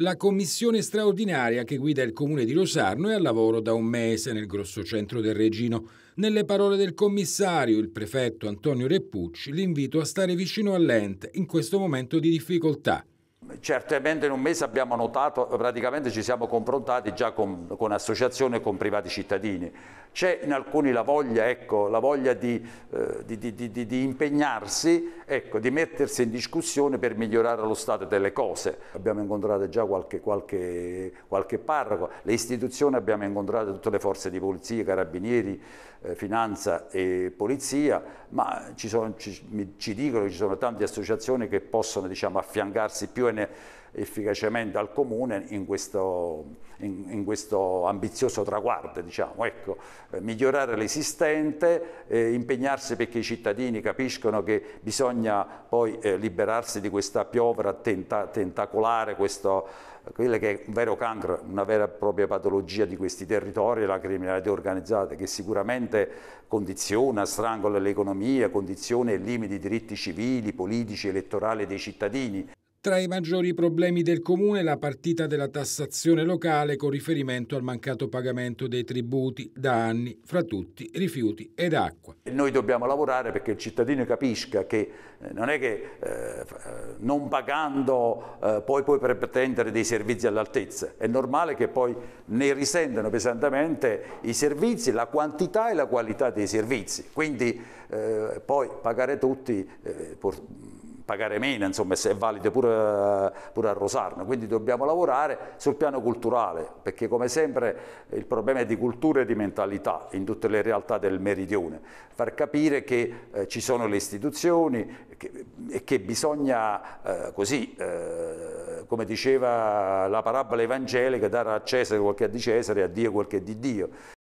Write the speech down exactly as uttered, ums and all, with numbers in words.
La commissione straordinaria che guida il comune di Rosarno è al lavoro da un mese nel grosso centro del Regino. Nelle parole del commissario, il prefetto Antonio Reppucci, l'invito a stare vicino all'ente in questo momento di difficoltà. Certamente in un mese abbiamo notato, praticamente ci siamo confrontati già con, con associazioni e con privati cittadini. C'è in alcuni la voglia, ecco, la voglia di, eh, di, di, di, di impegnarsi, ecco, di mettersi in discussione per migliorare lo stato delle cose. Abbiamo incontrato già qualche, qualche, qualche parroco, le istituzioni, abbiamo incontrato tutte le forze di polizia, carabinieri, eh, finanza e polizia, ma ci, sono, ci, ci dicono che ci sono tante associazioni che possono, diciamo, affiancarsi più efficacemente al comune in questo, in, in questo ambizioso traguardo, diciamo, ecco, eh, migliorare l'esistente, eh, impegnarsi perché i cittadini capiscono che bisogna poi eh, liberarsi di questa piovra tenta, tentacolare, questo, quella che è un vero cancro, una vera e propria patologia di questi territori, la criminalità organizzata, che sicuramente condiziona, strangola l'economia, condiziona e limita i diritti civili, politici, elettorali dei cittadini. Tra i maggiori problemi del comune la partita della tassazione locale con riferimento al mancato pagamento dei tributi da anni, fra tutti rifiuti ed acqua. Noi dobbiamo lavorare perché il cittadino capisca che non è che eh, non pagando eh, poi puoi pretendere dei servizi all'altezza. È normale che poi ne risentano pesantemente i servizi, la quantità e la qualità dei servizi. Quindi eh, poi pagare tutti... Eh, pagare meno, insomma, è valido pure, pure a Rosarno, quindi dobbiamo lavorare sul piano culturale, perché come sempre il problema è di cultura e di mentalità in tutte le realtà del meridione, far capire che eh, ci sono le istituzioni che, e che bisogna eh, così, eh, come diceva la parabola evangelica, dare a Cesare quel che è di Cesare e a Dio quel che è di Dio.